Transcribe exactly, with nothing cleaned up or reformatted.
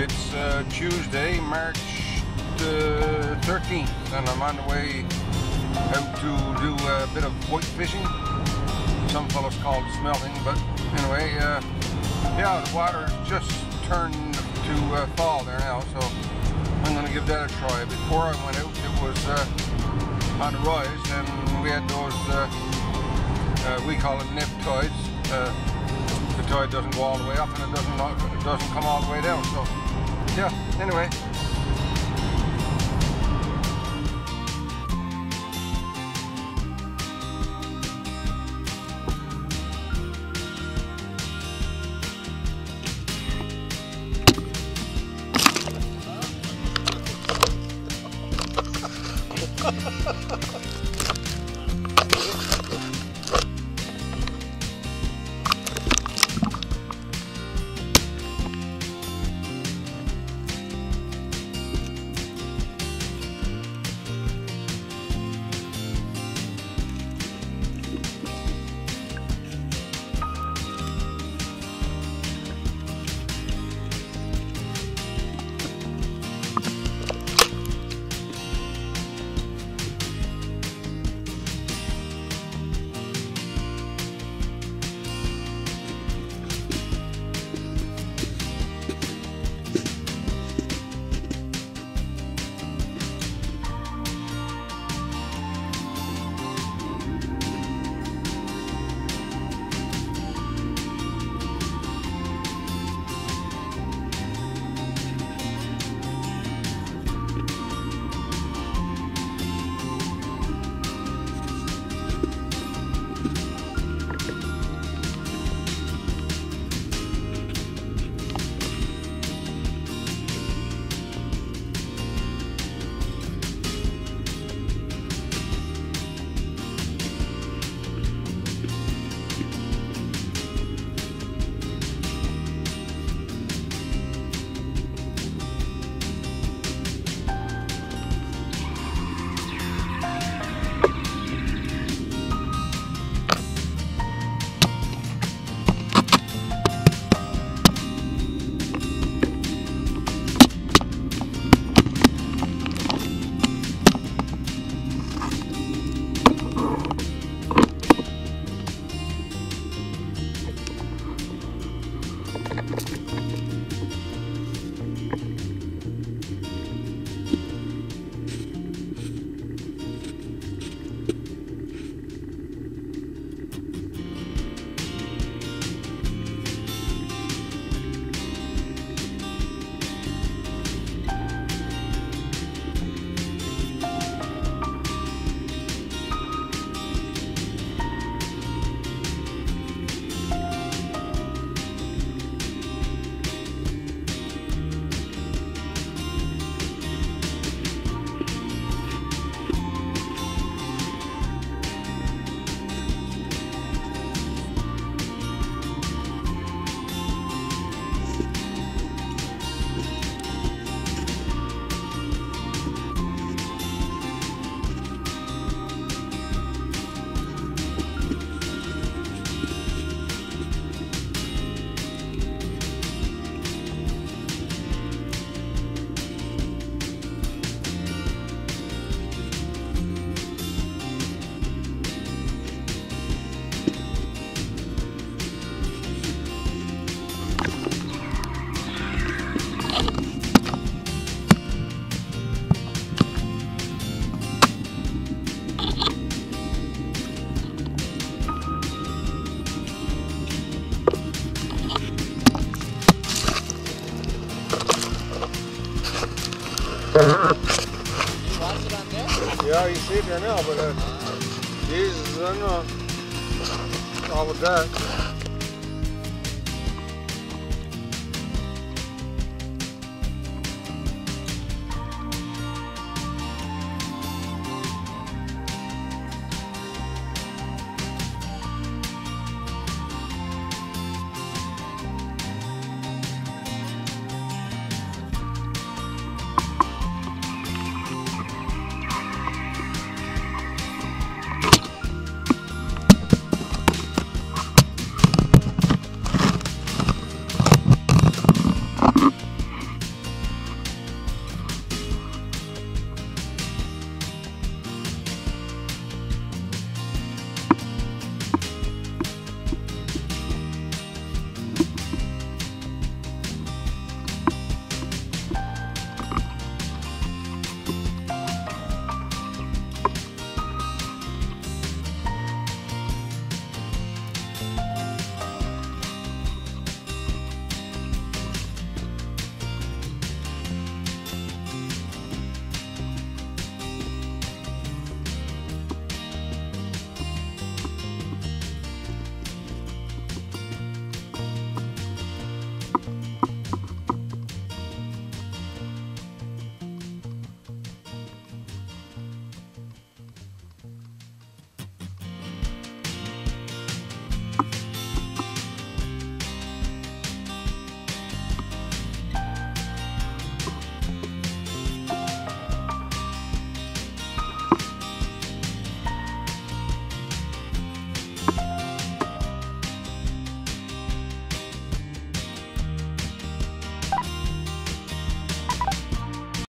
It's uh, Tuesday, March the thirteenth, and I'm on the way out to do a bit of white fishing. Some fellas call it smelting, but anyway, uh, yeah, the water just turned to uh, thaw there now, so I'm going to give that a try. Before I went out, it was uh, on the rise, and we had those, uh, uh, we call it nip tides. Uh, the tide doesn't go all the way up, and it doesn't, it doesn't come all the way down, so yeah, anyway. Yeah, you see it there now, but uh, Jesus, I don't know all of that.